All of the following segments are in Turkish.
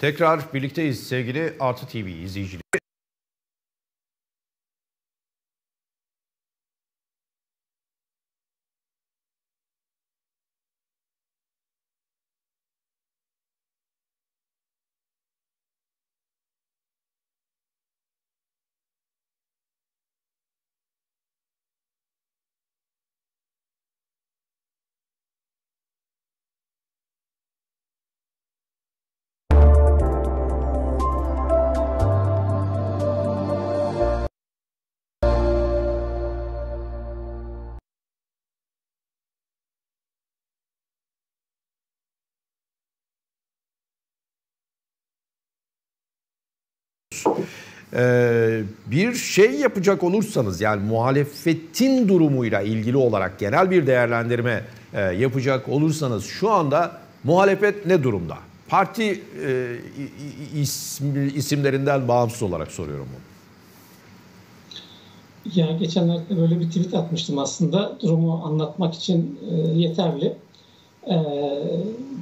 Tekrar birlikteyiz sevgili Artı TV izleyicileri. Bir şey yapacak olursanız, yani muhalefetin durumuyla ilgili olarak genel bir değerlendirme yapacak olursanız şu anda muhalefet ne durumda? Parti isimlerinden bağımsız olarak soruyorum bunu. Ya geçenlerde böyle bir tweet atmıştım aslında, durumu anlatmak için yeterli.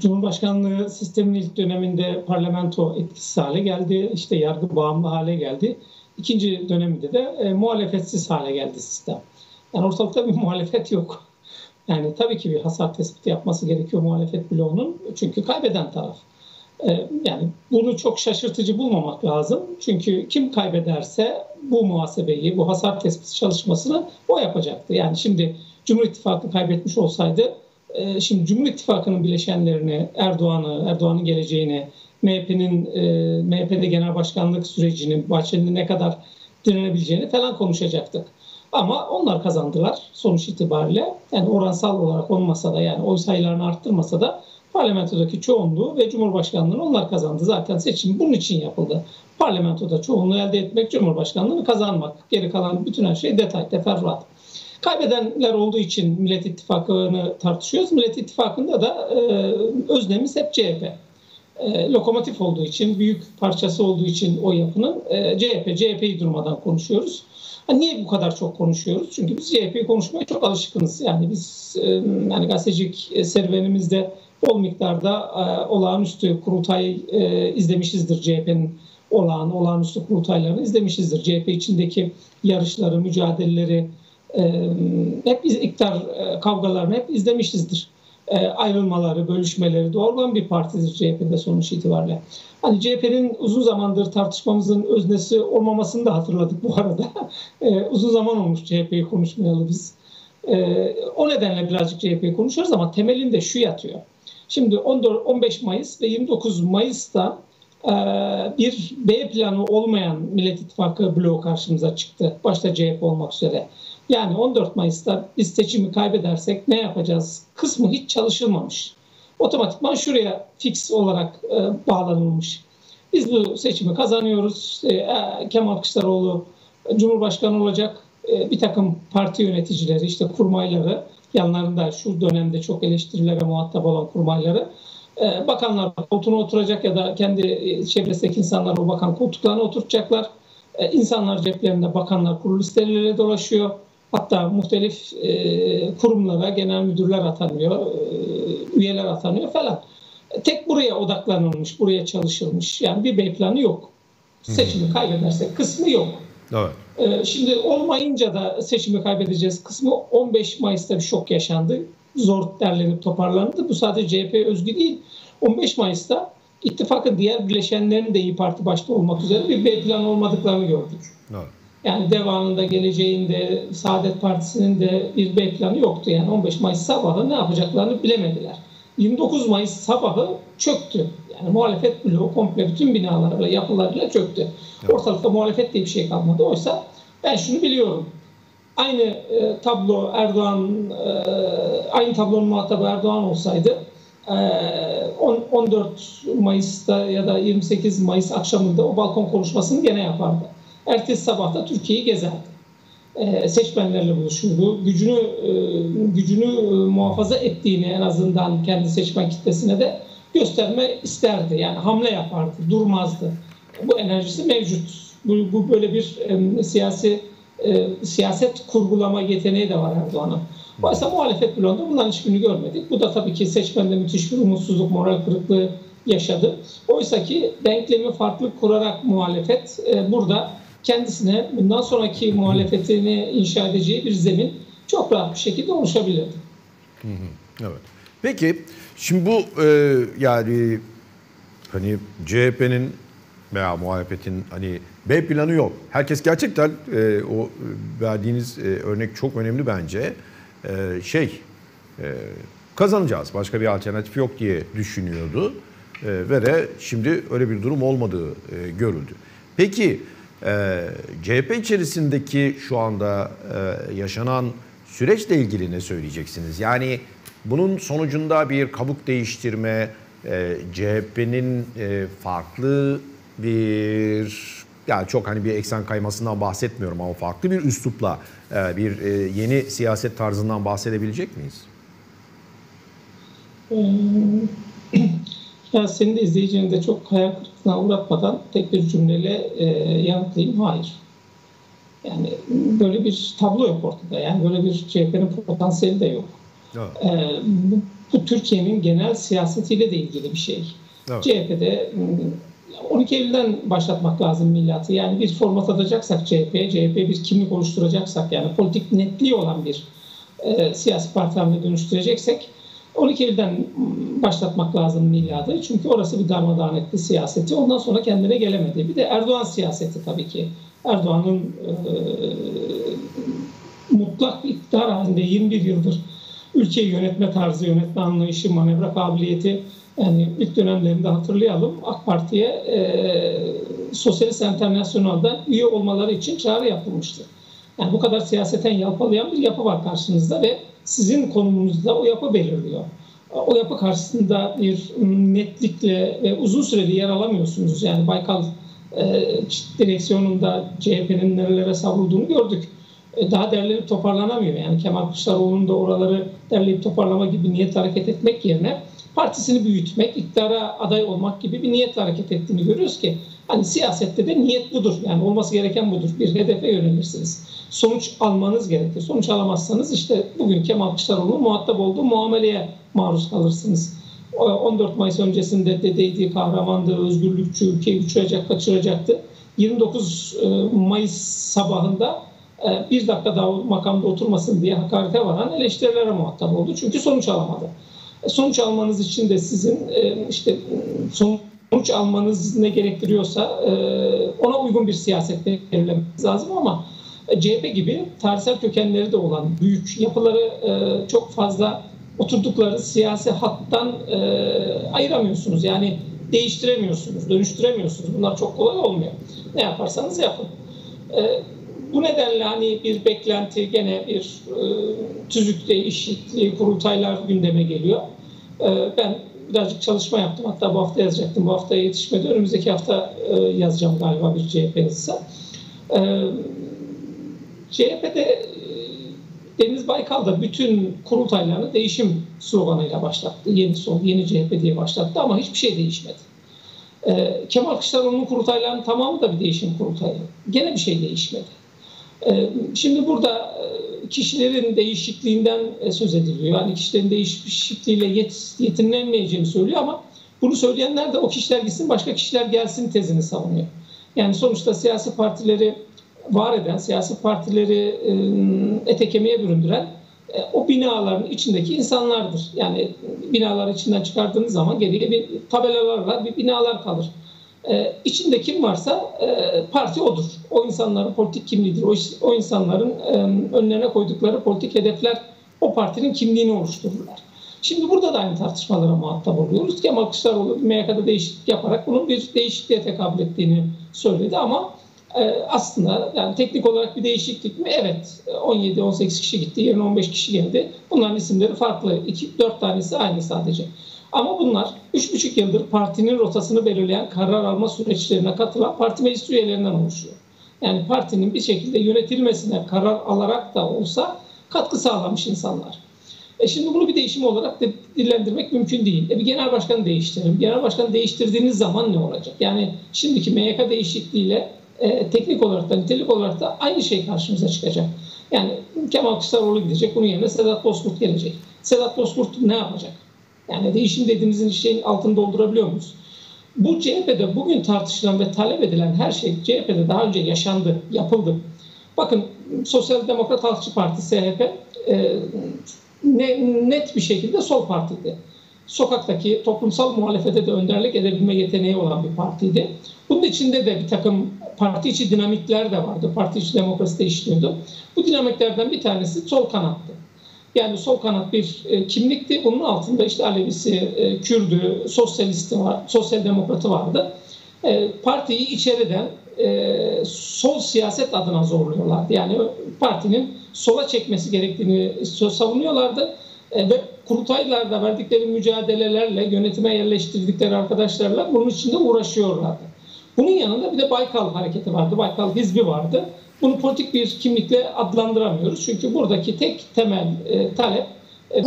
Cumhurbaşkanlığı sisteminin ilk döneminde parlamento etkisiz hale geldi, işte yargı bağımlı hale geldi. İkinci döneminde de muhalefetsiz hale geldi sistem. Yani ortalıkta bir muhalefet yok. Yani tabii ki bir hasar tespiti yapması gerekiyor muhalefet bloğunun, çünkü kaybeden taraf. Yani bunu çok şaşırtıcı bulmamak lazım. Çünkü kim kaybederse bu muhasebeyi, bu hasar tespiti çalışmasını o yapacaktı. Yani şimdi Cumhur İttifakı kaybetmiş olsaydı, şimdi Cumhur İttifakı'nın bileşenlerini, Erdoğan'ın geleceğini, MHP'de genel başkanlık sürecini, Bahçeli'nin ne kadar direnebileceğini falan konuşacaktık. Ama onlar kazandılar sonuç itibariyle. Yani oransal olarak olmasa da, yani oy sayılarını arttırmasa da parlamentodaki çoğunluğu ve Cumhurbaşkanlığı'nı onlar kazandı. Zaten seçim bunun için yapıldı. Parlamentoda çoğunluğu elde etmek, Cumhurbaşkanlığı'nı kazanmak. Geri kalan bütün her şey detay, teferruat. Kaybedenler olduğu için Millet İttifakı'nı tartışıyoruz. Millet İttifakı'nda da öznemiz hep CHP. Lokomotif olduğu için, büyük parçası olduğu için o yapının CHP'yi durmadan konuşuyoruz. Niye bu kadar çok konuşuyoruz? Çünkü biz CHP'yi konuşmaya çok alışkınız. Yani biz yani gazetecilik serüvenimizde bol miktarda olağanüstü kurultay izlemişizdir, CHP'nin olağanüstü kurultaylarını izlemişizdir. CHP içindeki yarışları, mücadeleleri, hep iktidar kavgalarını hep izlemişizdir. Ayrılmaları, bölüşmeleri doğrudan bir partidir CHP'de sonuç itibariyle. Hani CHP'nin uzun zamandır tartışmamızın öznesi olmamasını da hatırladık bu arada. Uzun zaman olmuş CHP'yi konuşmayalı biz. O nedenle birazcık CHP'yi konuşuyoruz ama temelinde şu yatıyor. Şimdi 15 Mayıs ve 29 Mayıs'ta bir B planı olmayan Millet İttifakı bloğu karşımıza çıktı. Başta CHP olmak üzere. Yani 14 Mayıs'ta biz seçimi kaybedersek ne yapacağız kısmı hiç çalışılmamış. Otomatikman şuraya fix olarak bağlanılmış. Biz bu seçimi kazanıyoruz. Kemal Kılıçdaroğlu Cumhurbaşkanı olacak. Bir takım parti yöneticileri, işte kurmayları, yanlarında şu dönemde çok eleştirilere muhatap olan kurmayları, bakanlar koltuğuna oturacak ya da kendi çevresindeki insanlar o bakan koltuklarına oturtacaklar. İnsanlar ceplerinde bakanlar kurulu listeleriyle dolaşıyor. Hatta muhtelif kurumlara genel müdürler atanıyor, üyeler atanıyor falan. Tek buraya odaklanılmış, buraya çalışılmış. Yani bir B planı yok. Seçimi kaybedersek kısmı yok. Evet. Şimdi olmayınca da seçimi kaybedeceğiz kısmı 15 Mayıs'ta bir şok yaşandı. Zor derlenip toparlandı. Bu sadece CHP özgü değil. 15 Mayıs'ta ittifakın diğer bileşenlerinin de İYİ Parti başta olmak üzere bir B planı olmadıklarını gördük. Evet. Yani DEVA'nın da, geleceğin de, Saadet Partisi'nin de bir B planı yoktu. Yani 15 Mayıs sabahı ne yapacaklarını bilemediler. 29 Mayıs sabahı çöktü. Yani muhalefet bloğu komple bütün binalarla, yapılarla çöktü. Evet. Ortalıkta muhalefet diye bir şey kalmadı. Oysa ben şunu biliyorum. Aynı tablo aynı tablonun muhatabı Erdoğan olsaydı 14 Mayıs'ta ya da 28 Mayıs akşamında o balkon konuşmasını gene yapardı. Ertesi sabah da Türkiye'yi gezerdi. Seçmenlerle buluşurdu. Gücünü muhafaza ettiğini en azından kendi seçmen kitlesine de gösterme isterdi. Yani hamle yapardı, durmazdı. Bu enerjisi mevcut. Bu böyle bir siyaset kurgulama yeteneği de var Erdoğan'ın. Oysa muhalefet bloğunda bunların hiçbirini görmedik. Bu da tabii ki seçmende müthiş bir umutsuzluk, moral kırıklığı yaşadı. Oysa ki denklemi farklı kurarak muhalefet burada kendisine bundan sonraki muhalefetini inşa edeceği bir zemin çok rahat bir şekilde oluşabilirdi. Evet. Peki şimdi bu yani hani CHP'nin veya muhalefetin hani B planı yok. Herkes gerçekten o verdiğiniz örnek çok önemli bence. Kazanacağız, başka bir alternatif yok diye düşünüyordu ve de şimdi öyle bir durum olmadığı görüldü. Peki CHP içerisindeki şu anda yaşanan süreçle ilgili ne söyleyeceksiniz? Yani bunun sonucunda bir kabuk değiştirme, CHP'nin farklı bir... Yani çok hani bir eksen kaymasından bahsetmiyorum ama farklı bir üslupla bir yeni siyaset tarzından bahsedebilecek miyiz? Ya senin de izleyicini de çok hayal kırıklığına uğratmadan tek bir cümleyle yanıtlayayım. Hayır. Yani böyle bir tablo yok ortada. Yani böyle bir CHP'nin potansiyeli de yok. Evet. Bu Türkiye'nin genel siyasetiyle de ilgili bir şey. Evet. CHP'de 12 Eylül'den başlatmak lazım millatı. Yani bir format atacaksak CHP'ye, CHP'ye bir kimlik oluşturacaksak, yani politik netliği olan bir siyasi parti haline dönüştüreceksek 12 Eylül'den başlatmak lazım millatı. Çünkü orası bir darmadağın etti siyaseti. Ondan sonra kendine gelemedi. Bir de Erdoğan siyaseti tabii ki. Erdoğan'ın mutlak iktidar halinde 21 yıldır ülkeyi yönetme tarzı, yönetme anlayışı, manevra kabiliyeti. Yani ilk dönemlerinde hatırlayalım, AK Parti'ye Sosyalist Enternasyonal'da üye olmaları için çağrı yapılmıştı. Yani bu kadar siyaseten yalpalayan bir yapı var karşınızda ve sizin konumunuzda o yapı belirliyor. O yapı karşısında bir netlikle ve uzun süreli yer alamıyorsunuz. Yani Baykal direksiyonunda CHP'nin nerelere savrulduğunu gördük. Daha derlenip toparlanamıyor. Yani Kemal Kılıçdaroğlu'nun da oraları derleyip toparlama gibi niyet hareket etmek yerine partisini büyütmek, iktidara aday olmak gibi bir niyetle hareket ettiğini görüyoruz ki hani siyasette de niyet budur. Yani olması gereken budur. Bir hedefe yönelirsiniz. Sonuç almanız gerekir. Sonuç alamazsanız işte bugün Kemal Kılıçdaroğlu'nun muhatap olduğu muameleye maruz kalırsınız. 14 Mayıs öncesinde dedeydi, kahramandı, özgürlükçü, ülkeyi uçuracak, kaçıracaktı. 29 Mayıs sabahında bir dakika daha makamda oturmasın diye hakarete varan eleştirilere muhatap oldu. Çünkü sonuç alamadı. Sonuç almanız için de sizin işte sonuç almanız ne gerektiriyorsa ona uygun bir siyaset belirlemeniz lazım ama CHP gibi tarihsel kökenleri de olan büyük yapıları çok fazla oturdukları siyasi hattan ayıramıyorsunuz. Yani değiştiremiyorsunuz, dönüştüremiyorsunuz. Bunlar çok kolay olmuyor. Ne yaparsanız yapın. Bu nedenle hani bir beklenti, gene bir tüzükte eşitliği, kurultaylar gündeme geliyor. Ben birazcık çalışma yaptım. Hatta bu hafta yazacaktım. Bu haftaya yetişmedi. Önümüzdeki hafta yazacağım galiba bir CHP yazısı. CHP'de Deniz Baykal da bütün kurultaylarını değişim sloganıyla başlattı. Yeni Sol, Yeni CHP diye başlattı ama hiçbir şey değişmedi. Kemal Kılıçdaroğlu'nun kurultaylarının tamamı da bir değişim kurultayı. Gene bir şey değişmedi. Şimdi burada kişilerin değişikliğinden söz ediliyor. Yani kişilerin değişikliğiyle yetinilmeyeceğini söylüyor ama bunu söyleyenler de o kişiler gitsin başka kişiler gelsin tezini savunuyor. Yani sonuçta siyasi partileri var eden, siyasi partileri ete kemiğe büründüren o binaların içindeki insanlardır. Yani binalar içinden çıkardığınız zaman geriye bir tabelalarla bir binalar kalır. İçinde kim varsa parti odur. O insanların politik kimliğidir. O insanların önlerine koydukları politik hedefler o partinin kimliğini oluştururlar. Şimdi burada da aynı tartışmalara muhatap oluyoruz. Kemal Kılıçdaroğlu MYK'da değişiklik yaparak bunun bir değişikliğe tekabül ettiğini söyledi ama aslında yani teknik olarak bir değişiklik mi? Evet. 17-18 kişi gitti, yerine 15 kişi geldi. Bunların isimleri farklı. 4 tanesi aynı sadece. Ama bunlar 3,5 yıldır partinin rotasını belirleyen karar alma süreçlerine katılan parti meclis üyelerinden oluşuyor. Yani partinin bir şekilde yönetilmesine karar alarak da olsa katkı sağlamış insanlar. Şimdi bunu bir değişim olarak dillendirmek mümkün değil. Bir genel başkanı değiştirelim. Genel başkanı değiştirdiğiniz zaman ne olacak? Yani şimdiki MYK değişikliğiyle teknik olarak da nitelik olarak da aynı şey karşımıza çıkacak. Yani Kemal Kılıçdaroğlu gidecek, bunun yerine Sedat Bozkurt gelecek. Sedat Bozkurt ne yapacak? Yani değişim dediğimizin şeyin altını doldurabiliyor muyuz? Bu CHP'de bugün tartışılan ve talep edilen her şey CHP'de daha önce yaşandı, yapıldı. Bakın Sosyal Demokrat Halkçı Parti, SHP net bir şekilde sol partiydi. Sokaktaki toplumsal muhalefete de önderlik edebilme yeteneği olan bir partiydi. Bunun içinde de bir takım parti içi dinamikler de vardı. Parti içi demokrasi de işliyordu. Bu dinamiklerden bir tanesi sol kanattı. Yani sol kanat bir kimlikti. Bunun altında işte Alevisi, Kürdü, Sosyalisti var, Sosyal Demokratı vardı. Partiyi içeriden sol siyaset adına zorluyorlardı. Yani partinin sola çekmesi gerektiğini savunuyorlardı. Ve kurultaylarda verdikleri mücadelelerle, yönetime yerleştirdikleri arkadaşlarla bunun içinde uğraşıyorlardı. Bunun yanında bir de Baykal hareketi vardı, Baykal hizbi vardı. Bunu politik bir kimlikle adlandıramıyoruz. Çünkü buradaki tek temel talep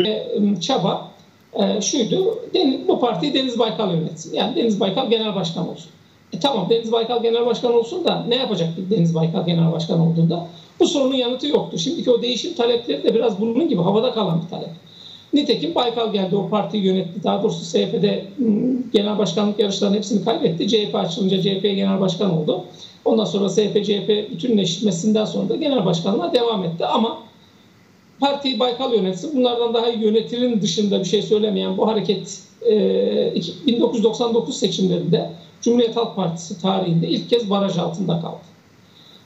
ve çaba şuydu, bu partiyi Deniz Baykal yönetsin. Yani Deniz Baykal genel başkan olsun. Tamam, Deniz Baykal genel başkan olsun da ne yapacak Deniz Baykal genel başkan olduğunda? Bu sorunun yanıtı yoktu. Şimdiki o değişim talepleri de biraz bunun gibi havada kalan bir talep. Nitekim Baykal geldi, o partiyi yönetti. Daha doğrusu CHP'de genel başkanlık yarışlarının hepsini kaybetti. CHP açılınca CHP genel başkan oldu. Ondan sonra CHP-CHP bütünleşmesinden sonra da genel başkanlığa devam etti. Ama partiyi Baykal yönetsin, bunlardan daha iyi yönetirin dışında bir şey söylemeyen bu hareket 1999 seçimlerinde Cumhuriyet Halk Partisi tarihinde ilk kez baraj altında kaldı.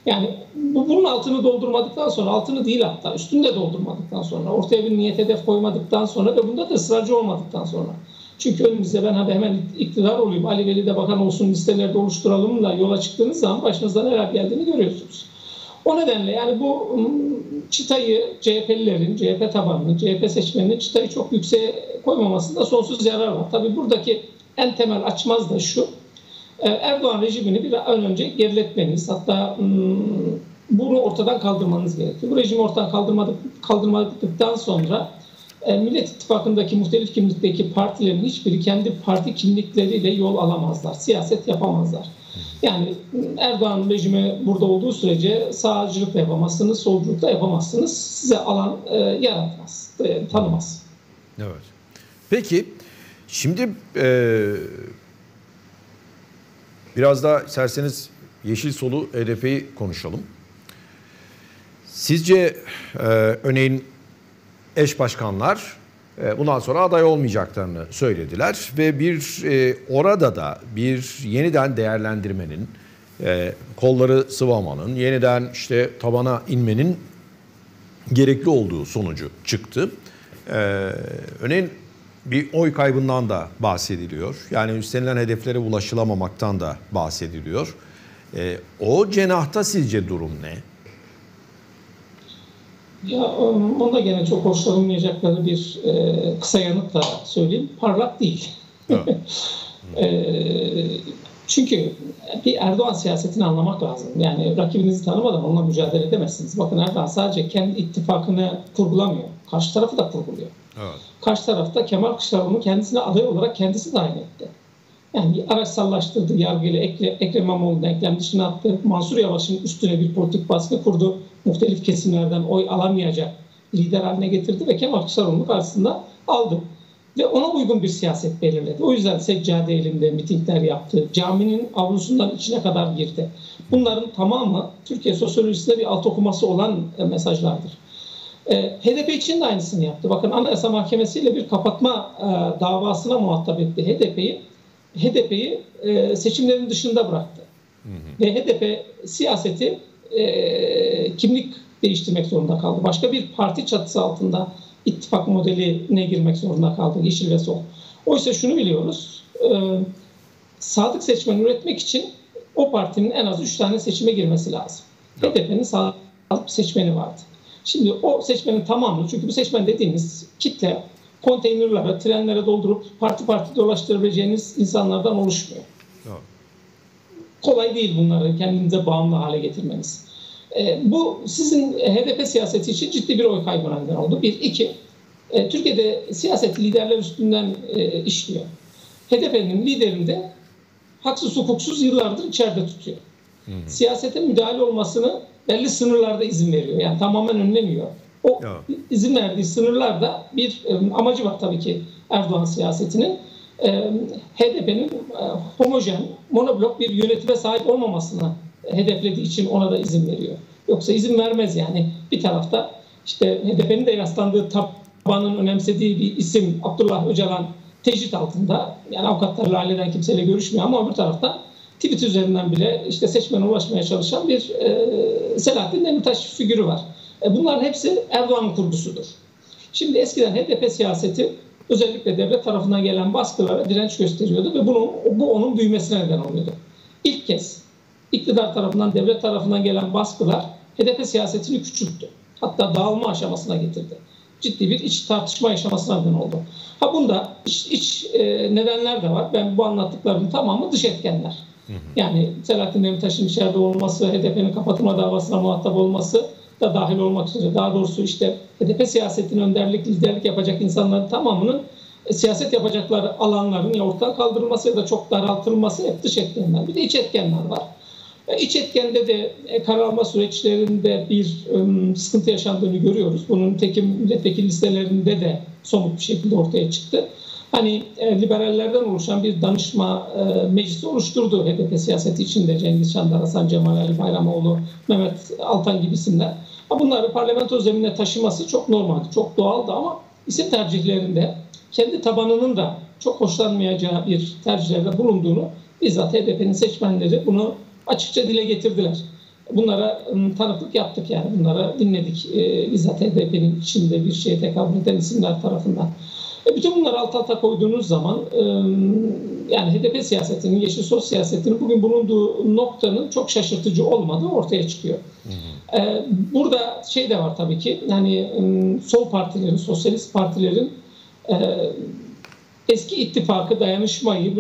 Yani bunun altını doldurmadıktan sonra, altını değil hatta üstünü de doldurmadıktan sonra, ortaya bir niyet hedef koymadıktan sonra ve bunda da ısrarcı olmadıktan sonra. Çünkü önümüzde ben hemen iktidar olayım, Ali Veli de bakan olsun listelerde oluşturalım da yola çıktığınız zaman başınızda neler geldiğini görüyorsunuz. O nedenle yani bu çıtayı CHP'lilerin, CHP tabanının, CHP seçmeninin çıtayı çok yükseğe koymamasında sonsuz yarar var. Tabii buradaki en temel açmaz da şu: Erdoğan rejimini bir an önce geriletmeniz, hatta bunu ortadan kaldırmanız gerekiyor. Bu rejimi ortadan kaldırmadıktan sonra Millet İttifakı'ndaki muhtelif kimlikteki partilerin hiçbiri kendi parti kimlikleriyle yol alamazlar, siyaset yapamazlar. Yani Erdoğan rejimi burada olduğu sürece sağcılık da yapamazsınız, solculuk da yapamazsınız. Size alan yaratmaz, tanımaz. Evet. Peki, şimdi... Biraz daha isterseniz Yeşil Sol'u, HDP'yi konuşalım. Sizce örneğin eş başkanlar bundan sonra aday olmayacaklarını söylediler. Ve bir orada da bir yeniden değerlendirmenin, kolları sıvamanın, yeniden işte tabana inmenin gerekli olduğu sonucu çıktı. Örneğin bir oy kaybından da bahsediliyor. Yani üstlenilen hedeflere ulaşılamamaktan da bahsediliyor. O cenahta sizce durum ne? Ya onda gene çok hoşlanmayacakları bir kısa yanıtla söyleyeyim. Parlak değil. Evet. Çünkü bir Erdoğan siyasetini anlamak lazım. Yani rakibinizi tanımadan onunla mücadele edemezsiniz. Bakın Erdoğan sadece kendi ittifakını kurgulamıyor. Karşı tarafı da kurguluyor. Evet. Karşı tarafta Kemal Kılıçdaroğlu kendisine aday olarak kendisi tayin etti. Yani araçsallaştırdı yargıyla, Ekrem İmamoğlu'nun eklem dışına attı. Mansur Yavaş'ın üstüne bir politik baskı kurdu. Muhtelif kesimlerden oy alamayacak lider haline getirdi ve Kemal Kılıçdaroğlu'nun karşısında aldı. Ve ona uygun bir siyaset belirledi. O yüzden seccade elinde mitingler yaptı. Caminin avlusundan içine kadar girdi. Bunların tamamı Türkiye sosyolojisinde bir alt okuması olan mesajlardır. HDP için de aynısını yaptı. Bakın Anayasa Mahkemesi ile bir kapatma davasına muhatap etti HDP'yi seçimlerin dışında bıraktı. Ve HDP siyaseti kimlik değiştirmek zorunda kaldı. Başka bir parti çatısı altında ittifak modeline girmek zorunda kaldı Yeşil ve Sol. Oysa şunu biliyoruz, sadık seçmen üretmek için o partinin en az 3 tane seçime girmesi lazım. Evet. HDP'nin sadık seçmeni vardı. Şimdi o seçmenin tamamını, çünkü bu seçmen dediğimiz kitle konteynerlara, trenlere doldurup parti parti dolaştırabileceğiniz insanlardan oluşmuyor. Evet. Kolay değil bunları kendinize bağımlı hale getirmeniz. Bu sizin HDP siyaseti için ciddi bir oy kaybına neden oldu. Bir, iki, Türkiye'de siyaset liderler üstünden işliyor. HDP'nin liderini de haksız hukuksuz yıllardır içeride tutuyor. Siyasete müdahale olmasını belli sınırlarda izin veriyor. Yani tamamen önlemiyor. O izin verdiği sınırlarda bir amacı var tabii ki. Erdoğan siyasetinin HDP'nin homojen, monoblok bir yönetime sahip olmamasına hedeflediği için ona da izin veriyor. Yoksa izin vermez yani. Bir tarafta işte HDP'nin de yaslandığı tabanın önemsediği bir isim Abdullah Öcalan tecrit altında. Yani avukatlarla, aileden kimseyle görüşmüyor ama öbür tarafta Twitter üzerinden bile işte seçmene ulaşmaya çalışan bir Selahattin Demirtaş figürü var. Bunların hepsi Erdoğan'ın kurgusudur. Şimdi eskiden HDP siyaseti özellikle devlet tarafından gelen baskılara direnç gösteriyordu ve bu onun büyümesine neden oluyordu. İlk kez iktidar tarafından, devlet tarafından gelen baskılar HDP siyasetini küçülttü. Hatta dağılma aşamasına getirdi. Ciddi bir iç tartışma aşamasına neden oldu. Ha bunda iç nedenler de var. Ben bu anlattıklarımın tamamı dış etkenler. Yani Selahattin Demirtaş'ın içeride olması, HDP'nin kapatılma davasına muhatap olması da dahil olmak üzere. Daha doğrusu işte HDP siyasetinin önderlik, liderlik yapacak insanların tamamının siyaset yapacakları alanların ya ortadan kaldırılması ya da çok daraltılması hep dış etkenler. Bir de iç etkenler var. İç etkende de karar alma süreçlerinde bir sıkıntı yaşandığını görüyoruz. Bunun nitekim milletvekili listelerinde de somut bir şekilde ortaya çıktı. Hani liberallerden oluşan bir danışma meclisi oluşturdu HDP siyaseti içinde Cengiz Şandar, Hasan Cemal, Ali Bayramoğlu, Mehmet Altan gibi isimler. Bunları parlamento zeminine taşıması çok normaldi, çok doğaldı ama isim tercihlerinde kendi tabanının da çok hoşlanmayacağı bir tercihlerde bulunduğunu bizzat HDP'nin seçmenleri bunu açıkça dile getirdiler. Bunlara tanıklık yaptık yani bunlara dinledik bizzat HDP'nin içinde bir şeye tekabül eden isimler tarafından. Bütün bunları alt alta koyduğunuz zaman yani HDP siyasetinin, Yeşil Sol siyasetinin bugün bulunduğu noktanın çok şaşırtıcı olmadığı ortaya çıkıyor. Burada şey de var tabii ki yani sol partilerin, sosyalist partilerin eski ittifakı, dayanışmayı,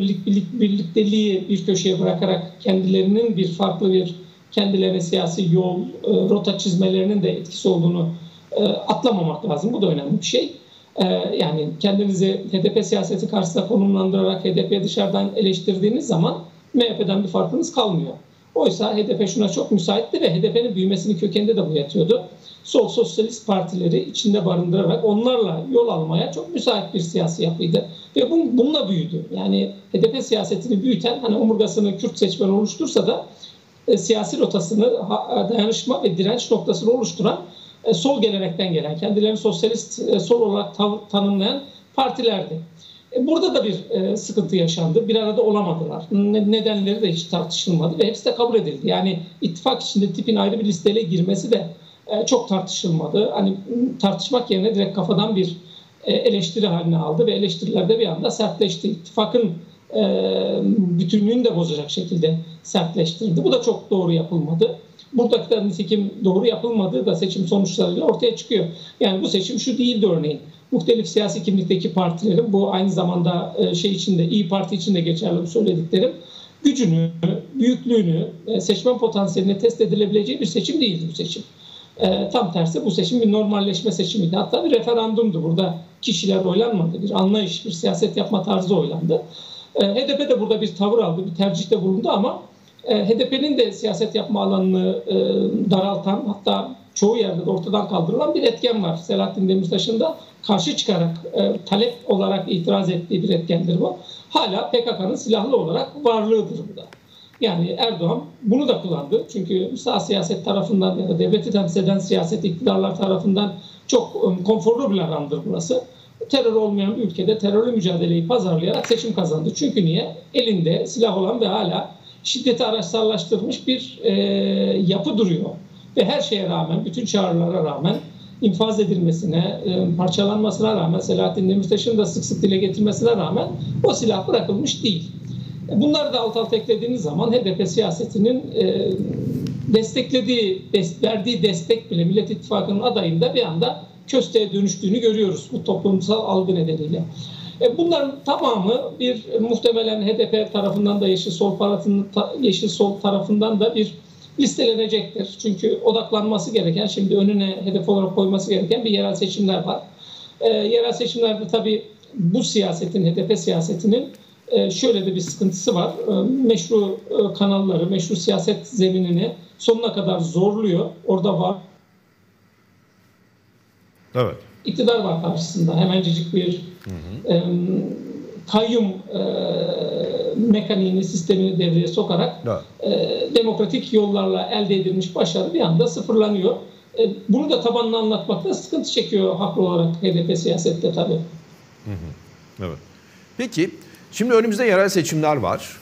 birlikteliği bir köşeye bırakarak kendilerinin bir farklı bir kendilerine siyasi yol, rota çizmelerinin de etkisi olduğunu atlamamak lazım. Bu da önemli bir şey. Yani kendinizi HDP siyaseti karşısında konumlandırarak HDP'yi dışarıdan eleştirdiğiniz zaman MHP'den bir farkınız kalmıyor. Oysa HDP şuna çok müsaitti ve HDP'nin büyümesinin kökeninde de bu yatıyordu. Sol sosyalist partileri içinde barındırarak onlarla yol almaya çok müsait bir siyasi yapıydı. Ve bununla büyüdü. Yani HDP siyasetini büyüten hani omurgasını Kürt seçmeni oluştursa da siyasi rotasını dayanışma ve direnç noktasını oluşturan sol gelenekten gelen, kendilerini sosyalist sol olarak tanımlayan partilerdi. Burada da bir sıkıntı yaşandı. Bir arada olamadılar. Nedenleri de hiç tartışılmadı ve hepsi de kabul edildi. Yani ittifak içinde tipin ayrı bir listeye girmesi de çok tartışılmadı. Hani tartışmak yerine direkt kafadan bir eleştiri haline aldı ve eleştiriler de bir anda sertleşti. İttifakın bütünlüğünü de bozacak şekilde sertleştirdi. Bu da çok doğru yapılmadı. Buradaki de nitekim doğru yapılmadığı da seçim sonuçlarıyla ortaya çıkıyor. Yani bu seçim şu değildi örneğin. Muhtelif siyasi kimlikteki partilerin, bu aynı zamanda şey içinde, İYİ Parti içinde geçerli bu söylediklerim, gücünü, büyüklüğünü, seçmen potansiyelini test edilebileceği bir seçim değildi bu seçim. Tam tersi bu seçim bir normalleşme seçimiydi. Hatta bir referandumdu. Burada kişiler oylanmadı. Bir anlayış, bir siyaset yapma tarzı oylandı. HDP de burada bir tavır aldı, bir tercihte bulundu ama HDP'nin de siyaset yapma alanını daraltan, hatta çoğu yerde de ortadan kaldırılan bir etken var. Selahattin Demirtaş'ın da karşı çıkarak, talep olarak itiraz ettiği bir etkendir bu. Hala PKK'nın silahlı olarak varlığıdır burada. Yani Erdoğan bunu da kullandı. Çünkü sağ siyaset tarafından ya da devleti temsil eden siyaset iktidarlar tarafından çok konforlu bir alandır burası. Terör olmayan bir ülkede terörle mücadeleyi pazarlayarak seçim kazandı. Çünkü niye? Elinde silah olan ve hala şiddeti araçsallaştırmış bir yapı duruyor. Ve her şeye rağmen, bütün çağrılara rağmen, infaz edilmesine, parçalanmasına rağmen, Selahattin Demirtaş'ın da sık sık dile getirmesine rağmen o silah bırakılmış değil. Bunları da alt alta eklediğiniz zaman HDP siyasetinin verdiği destek bile Millet İttifakı'nın adayında bir anda kösteğe dönüştüğünü görüyoruz bu toplumsal algı nedeniyle. Bunların tamamı bir muhtemelen HDP tarafından da Yeşil Sol tarafından da bir listelenecektir. Çünkü odaklanması gereken, şimdi önüne hedef olarak koyması gereken bir yerel seçimler var. Yerel seçimlerde tabii bu siyasetin, HDP siyasetinin şöyle de bir sıkıntısı var. Meşru kanalları, meşru siyaset zeminini sonuna kadar zorluyor. Orada var. Evet. iktidar var karşısında. Hemencecik bir kayyum mekaniğini, sistemini devreye sokarak demokratik yollarla elde edilmiş başarı bir anda sıfırlanıyor. Bunu da tabanına anlatmakta sıkıntı çekiyor haklı olarak HDP siyasette tabii. Evet. Peki şimdi önümüzde yerel seçimler var.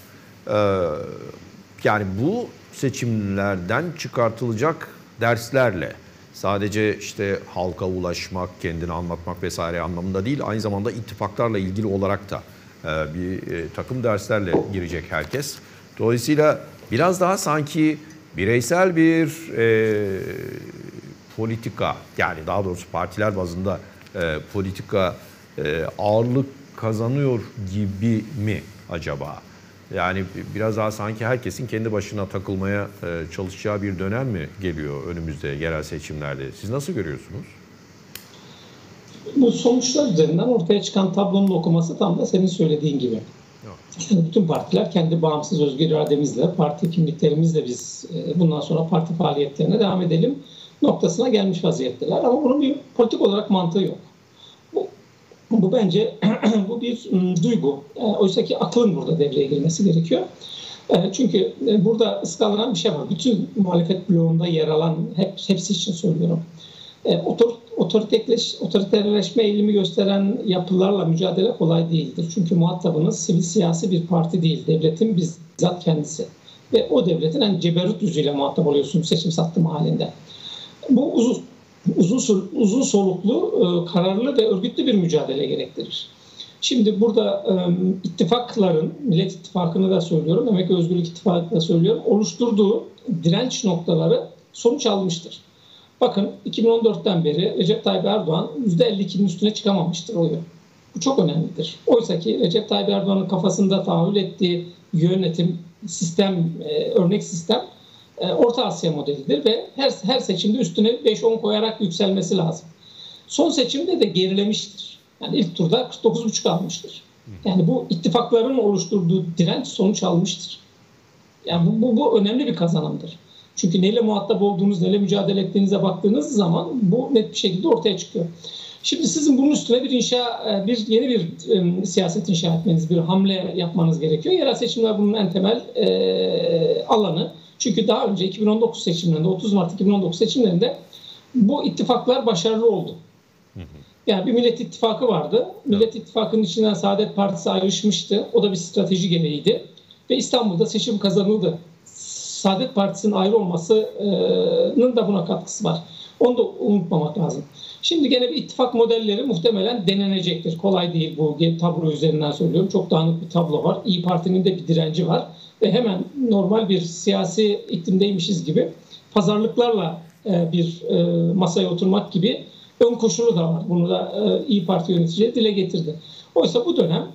Yani bu seçimlerden çıkartılacak derslerle sadece işte halka ulaşmak, kendini anlatmak vesaire anlamında değil, aynı zamanda ittifaklarla ilgili olarak da bir takım derslerle girecek herkes. Dolayısıyla biraz daha sanki bireysel bir politika, yani daha doğrusu partiler bazında politika ağırlık kazanıyor gibi mi acaba? Yani biraz daha sanki herkesin kendi başına takılmaya çalışacağı bir dönem mi geliyor önümüzde yerel seçimlerde? Siz nasıl görüyorsunuz? Bu sonuçlar üzerinden ortaya çıkan tablonun okuması tam da senin söylediğin gibi. Yani bütün partiler kendi bağımsız özgür irademizle, parti kimliklerimizle biz bundan sonra parti faaliyetlerine devam edelim noktasına gelmiş vaziyetteler. Ama bunun bir politik olarak mantığı yok. Bu bence bu bir duygu. Oysa ki aklın burada devreye girmesi gerekiyor. Çünkü burada ıskalanan bir şey var. Bütün muhalefet bloğunda yer alan, hepsi için söylüyorum. Otoriterleşme eğilimi gösteren yapılarla mücadele kolay değildir. Çünkü muhatabınız sivil siyasi bir parti değil, devletin bizzat kendisi. Ve o devletin en ceberut yüzüyle muhatap oluyorsunuz seçim sattım halinde. Bu uzun soluklu, kararlı ve örgütlü bir mücadele gerektirir. Şimdi burada ittifakların, Millet İttifakı'nı da söylüyorum, Emek ve Özgürlük İttifakı'nı da söylüyorum, oluşturduğu direnç noktaları sonuç almıştır. Bakın 2014'ten beri Recep Tayyip Erdoğan %52'nin üstüne çıkamamıştır oyu. Bu çok önemlidir. Oysa ki Recep Tayyip Erdoğan'ın kafasında tahayyül ettiği yönetim, sistem, örnek sistem Orta Asya modelidir ve her seçimde üstüne 5-10 koyarak yükselmesi lazım. Son seçimde de gerilemiştir. Yani ilk turda 49,5 almıştır. Yani bu ittifakların oluşturduğu direnç sonuç almıştır. Yani bu önemli bir kazanımdır. Çünkü neyle muhatap olduğunuz, neyle mücadele ettiğinize baktığınız zaman bu net bir şekilde ortaya çıkıyor. Şimdi sizin bunun üstüne yeni bir siyaset inşa etmeniz, bir hamle yapmanız gerekiyor. Yerel seçimler bunun en temel alanı. Çünkü daha önce 2019 seçimlerinde, 30 Mart 2019 seçimlerinde bu ittifaklar başarılı oldu. Yani bir Millet İttifakı vardı. Millet İttifakı'nın içinden Saadet Partisi ayrışmıştı. O da bir strateji gereğiydi. Ve İstanbul'da seçim kazanıldı. Saadet Partisi'nin ayrı olmasının da buna katkısı var. Onu da unutmamak lazım. Şimdi gene bir ittifak modelleri muhtemelen denenecektir. Kolay değil, bu tablo üzerinden söylüyorum. Çok dağınık bir tablo var. İYİ Parti'nin de bir direnci var. Ve hemen normal bir siyasi iklimdeymişiz gibi pazarlıklarla bir masaya oturmak gibi ön koşulu da var. Bunu da İYİ Parti yöneticileri dile getirdi. Oysa bu dönem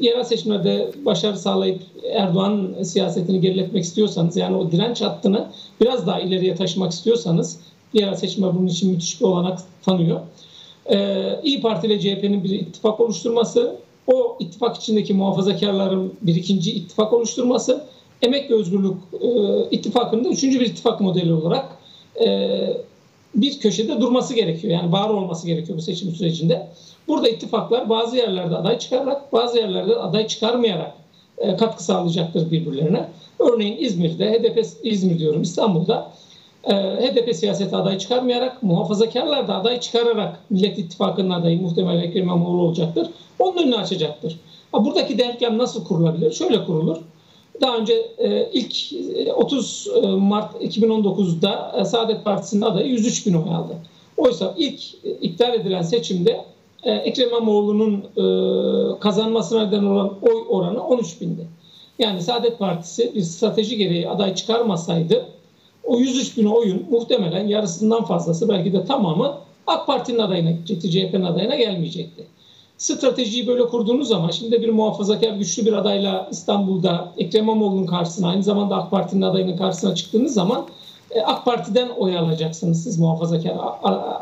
yerel seçimlerde başarı sağlayıp Erdoğan siyasetini geriletmek istiyorsanız, yani o direnç hattını biraz daha ileriye taşımak istiyorsanız, yerel seçimler bunun için müthiş bir olanak tanıyor. İYİ Parti ile CHP'nin bir ittifak oluşturması, o ittifak içindeki muhafazakarların bir ikinci ittifak oluşturması, Emek ve Özgürlük ittifakının da üçüncü bir ittifak modeli olarak bir köşede durması gerekiyor. Yani var olması gerekiyor bu seçim sürecinde. Burada ittifaklar bazı yerlerde aday çıkararak, bazı yerlerde aday çıkarmayarak katkı sağlayacaktır birbirlerine. Örneğin İzmir'de, İstanbul'da HDP siyasete aday çıkarmayarak, muhafazakarlar da aday çıkararak Millet İttifakı'nın adayı muhtemelen Ekrem İmamoğlu olacaktır. Onun önünü açacaktır. Buradaki denklem nasıl kurulabilir? Şöyle kurulur. Daha önce ilk 30 Mart 2019'da Saadet Partisi'nin adayı 103 bin oy aldı. Oysa ilk iptal edilen seçimde Ekrem İmamoğlu'nun kazanmasına neden olan oy oranı 13 bindi. Yani Saadet Partisi bir strateji gereği aday çıkarmasaydı o 103 bin oyun muhtemelen yarısından fazlası, belki de tamamı AK Parti'nin adayına gidecekti, CHP'nin adayına gelmeyecekti. Stratejiyi böyle kurduğunuz zaman şimdi bir muhafazakar güçlü bir adayla İstanbul'da Ekrem İmamoğlu'nun karşısına, aynı zamanda AK Parti'nin adayının karşısına çıktığınız zaman AK Parti'den oy alacaksınız siz muhafazakar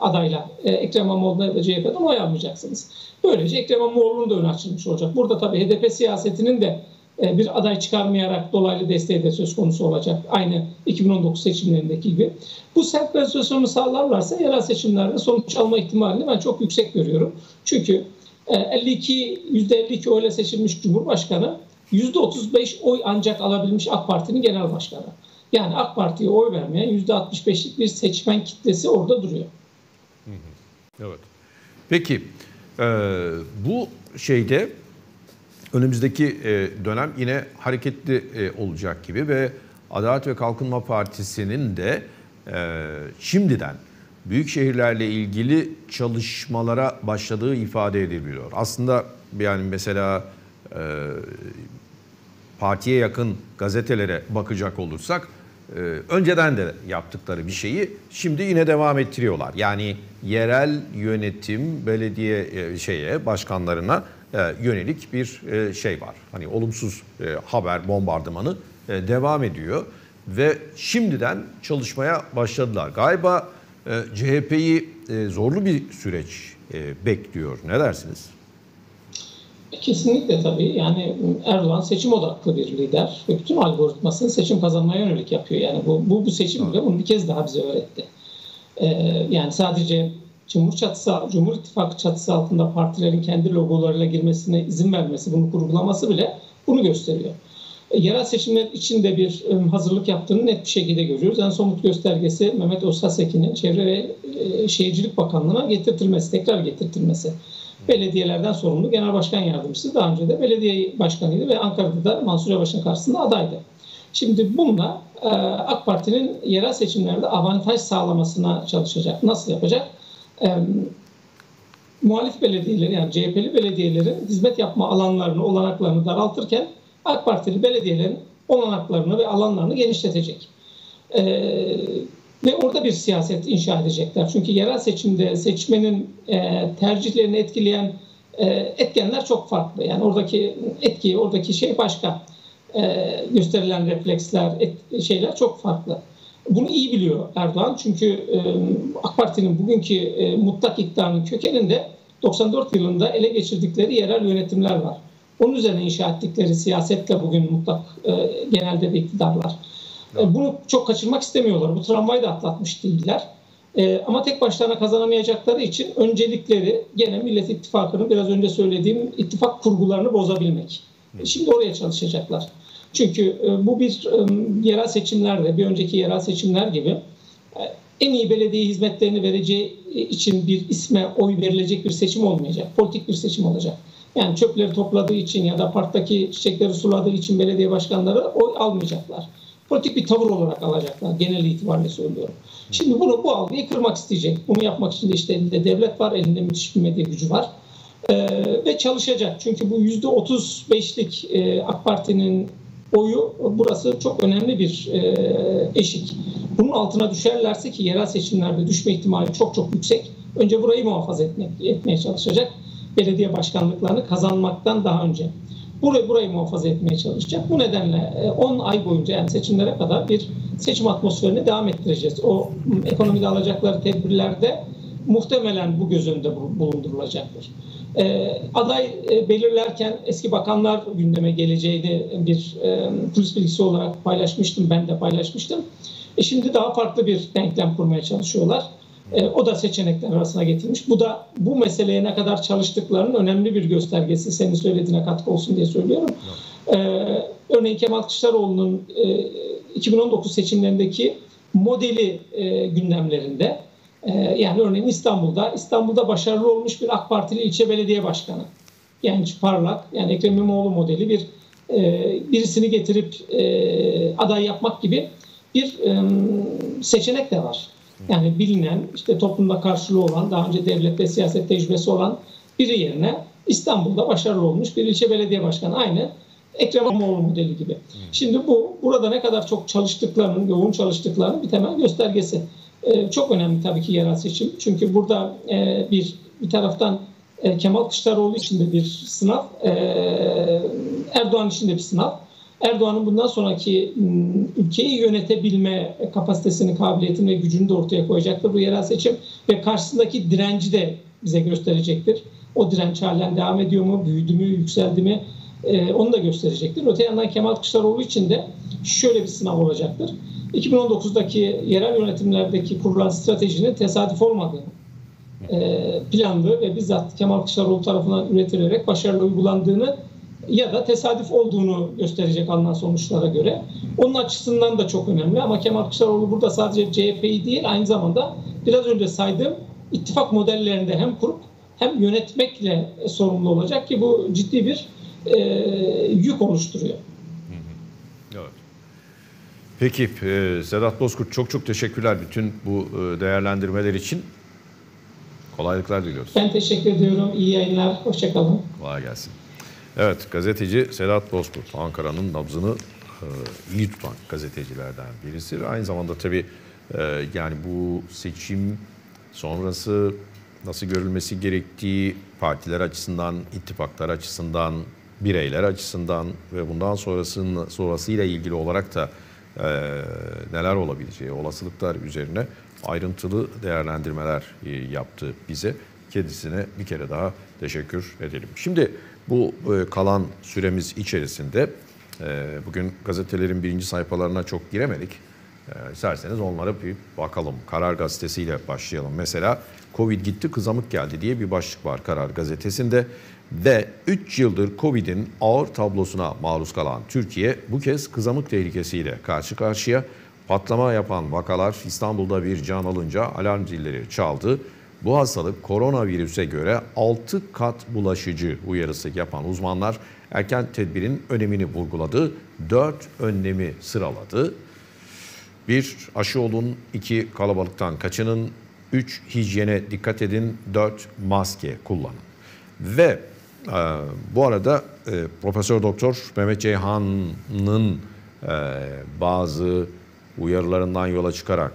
adayla. Ekrem İmamoğlu'na da CHP'den oy almayacaksınız. Böylece Ekrem İmamoğlu'nun da önü açılmış olacak. Burada tabii HDP siyasetinin de bir aday çıkarmayarak dolaylı desteği de söz konusu olacak. Aynı 2019 seçimlerindeki gibi. Bu senkronizasyonu sağlarlarsa yerel seçimlerde sonuç alma ihtimalini ben çok yüksek görüyorum. Çünkü %52 öyle seçilmiş Cumhurbaşkanı, %35 oy ancak alabilmiş AK Parti'nin genel başkanı. Yani AK Parti'ye oy vermeyen %65'lik bir seçmen kitlesi orada duruyor. Evet. Peki bu şeyde önümüzdeki dönem yine hareketli olacak gibi ve Adalet ve Kalkınma Partisi'nin de şimdiden büyük şehirlerle ilgili çalışmalara başladığı ifade ediliyor. Aslında yani mesela partiye yakın gazetelere bakacak olursak önceden de yaptıkları bir şeyi şimdi yine devam ettiriyorlar. Yani yerel yönetim belediye başkanlarına yönelik bir şey var. Hani olumsuz haber bombardımanı devam ediyor ve şimdiden çalışmaya başladılar. Galiba CHP'yi zorlu bir süreç bekliyor. Ne dersiniz? Kesinlikle tabii. Yani Erdoğan seçim odaklı bir lider ve bütün algoritmasını seçim kazanmaya yönelik yapıyor. Yani bu seçim bile bunu bir kez daha bize öğretti. Yani sadece Cumhur İttifakı çatısı altında partilerin kendi logolarıyla girmesine izin vermesi, bunu kurgulaması bile bunu gösteriyor. Yerel seçimler içinde bir hazırlık yaptığını net bir şekilde görüyoruz. En somut göstergesi Mehmet Özhaseki'nin Çevre ve Şehircilik Bakanlığı'na getirtilmesi, tekrar getirtilmesi. Belediyelerden sorumlu genel başkan yardımcısı, daha önce de belediye başkanıydı ve Ankara'da da Mansur Yavaş'ın karşısında adaydı. Şimdi bununla AK Parti'nin yerel seçimlerde avantaj sağlamasına çalışacak. Nasıl yapacak? Muhalif belediyeleri, yani CHP'li belediyelerin hizmet yapma alanlarını, olanaklarını daraltırken AK Partili belediyelerin olanaklarını ve alanlarını genişletecek. Ve orada bir siyaset inşa edecekler. Çünkü yerel seçimde seçmenin tercihlerini etkileyen etkenler çok farklı. Yani oradaki etki, oradaki şey başka. Gösterilen refleksler, şeyler çok farklı. Bunu iyi biliyor Erdoğan. Çünkü AK Parti'nin bugünkü mutlak iktidarının kökeninde 94 yılında ele geçirdikleri yerel yönetimler var. Onun üzerine inşa ettikleri siyasetle bugün mutlak genelde bir iktidar var. Bunu çok kaçırmak istemiyorlar. Bu travmayı da atlatmış değiller. Ama tek başlarına kazanamayacakları için öncelikleri gene Millet İttifakı'nın biraz önce söylediğim ittifak kurgularını bozabilmek. Şimdi oraya çalışacaklar. Çünkü bu bir yerel seçimlerde, bir önceki yerel seçimler gibi en iyi belediye hizmetlerini vereceği için bir isme oy verilecek bir seçim olmayacak. Politik bir seçim olacak. Yani çöpleri topladığı için ya da parktaki çiçekleri suladığı için belediye başkanları oy almayacaklar. Politik bir tavır olarak alacaklar, genel itibariyle söylüyorum. Şimdi bu algıyı kırmak isteyecek. Bunu yapmak için de işte elinde devlet var, elinde müthiş bir medya gücü var. Ve çalışacak. Çünkü bu %35'lik AK Parti'nin oyu, burası çok önemli bir eşik. Bunun altına düşerlerse, ki yerel seçimlerde düşme ihtimali çok çok yüksek, önce burayı muhafaza etmeye çalışacak. Belediye başkanlıklarını kazanmaktan daha önce. Burayı muhafaza etmeye çalışacak. Bu nedenle 10 ay boyunca, yani seçimlere kadar bir seçim atmosferini devam ettireceğiz. O ekonomide alacakları tedbirlerde muhtemelen bu göz önünde bulundurulacaktır. Aday belirlerken eski bakanlar gündeme geleceğini bir kulis bilgisi olarak paylaşmıştım. Ben de paylaşmıştım. Şimdi daha farklı bir denklem kurmaya çalışıyorlar. O da seçenekler arasına getirilmiş. Bu meseleye ne kadar çalıştıklarının önemli bir göstergesi. Senin söylediğine katkı olsun diye söylüyorum. Örneğin Kemal Kılıçdaroğlu'nun 2019 seçimlerindeki modeli gündemlerinde, yani örneğin İstanbul'da başarılı olmuş bir AK Partili ilçe belediye başkanı. Genç, parlak, yani Ekrem İmamoğlu modeli birisini getirip aday yapmak gibi bir seçenek de var. Yani bilinen, işte toplumda karşılığı olan, daha önce devlette siyaset tecrübesi olan biri yerine İstanbul'da başarılı olmuş bir ilçe belediye başkanı, aynı Ekrem İmamoğlu modeli gibi. Şimdi burada ne kadar çok çalıştıklarının, yoğun çalıştıklarının bir temel göstergesi. Çok önemli tabii ki yerel seçim. Çünkü burada bir taraftan Kemal Kılıçdaroğlu için de bir sınav, Erdoğan için de bir sınav. Erdoğan'ın bundan sonraki ülkeyi yönetebilme kapasitesini, kabiliyetini ve gücünü de ortaya koyacaktır bu yerel seçim. Ve karşısındaki direnci de bize gösterecektir. O direnç halen devam ediyor mu, büyüdü mü, yükseldi mi? Onu da gösterecektir. Öte yandan Kemal Kılıçdaroğlu için de şöyle bir sınav olacaktır. 2019'daki yerel yönetimlerdeki kurulan stratejinin tesadüf olmadığını, planlı ve bizzat Kemal Kılıçdaroğlu tarafından üretilerek başarılı uygulandığını ya da tesadüf olduğunu gösterecek alınan sonuçlara göre. Onun açısından da çok önemli ama Kemal Kılıçdaroğlu burada sadece CHP'yi değil aynı zamanda biraz önce saydığım ittifak modellerinde hem kurup hem yönetmekle sorumlu olacak ki bu ciddi bir yük oluşturuyor. Evet. Peki Sedat Bozkurt çok teşekkürler bütün bu değerlendirmeler için. Kolaylıklar diliyoruz. Ben teşekkür ediyorum. İyi yayınlar. Hoşçakalın. Kolay gelsin. Evet, gazeteci Sedat Bozkurt, Ankara'nın nabzını iyi tutan gazetecilerden birisi. Aynı zamanda tabii yani bu seçim sonrası nasıl görülmesi gerektiği partiler açısından, ittifaklar açısından, bireyler açısından ve bundan sonrasıyla ilgili olarak da neler olabileceği, olasılıklar üzerine ayrıntılı değerlendirmeler yaptı bize. Kendisine bir kere daha teşekkür edelim. Şimdi bu kalan süremiz içerisinde bugün gazetelerin birinci sayfalarına çok giremedik. İsterseniz onlara bir bakalım. Karar gazetesiyle başlayalım. Mesela Covid gitti, kızamık geldi diye bir başlık var Karar gazetesinde. Ve 3 yıldır Covid'in ağır tablosuna maruz kalan Türkiye bu kez kızamık tehlikesiyle karşı karşıya. Patlama yapan vakalar İstanbul'da bir can alınca alarm zilleri çaldı. Bu hastalık koronavirüse göre 6 kat bulaşıcı uyarısı yapan uzmanlar erken tedbirin önemini vurguladı. 4 önlemi sıraladı. 1. Aşı olun, 2. Kalabalıktan kaçının, 3. Hijyene dikkat edin, 4. Maske kullanın. Ve bu arada Profesör Doktor Mehmet Ceyhan'ın bazı uyarılarından yola çıkarak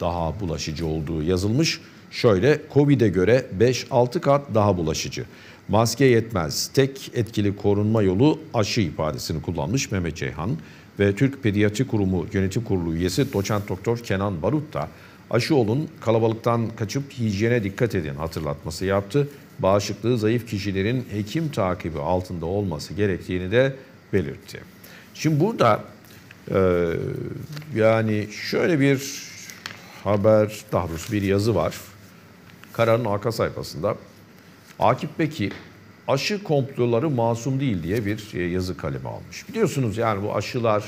daha bulaşıcı olduğu yazılmış. Şöyle, Covid'e göre 5-6 kat daha bulaşıcı. Maske yetmez. Tek etkili korunma yolu aşı ifadesini kullanmış Mehmet Ceyhan. Ve Türk Pediatri Kurumu Yönetim Kurulu üyesi Doçent Doktor Kenan Barut da aşı olun, kalabalıktan kaçıp hijyene dikkat edin hatırlatması yaptı. Bağışıklığı zayıf kişilerin hekim takibi altında olması gerektiğini de belirtti. Şimdi burada yani şöyle bir haber, daha doğrusu bir yazı var. Karar'ın arka sayfasında Akif Bekir aşı komploları masum değil diye bir yazı kaleme almış. Biliyorsunuz yani bu aşılar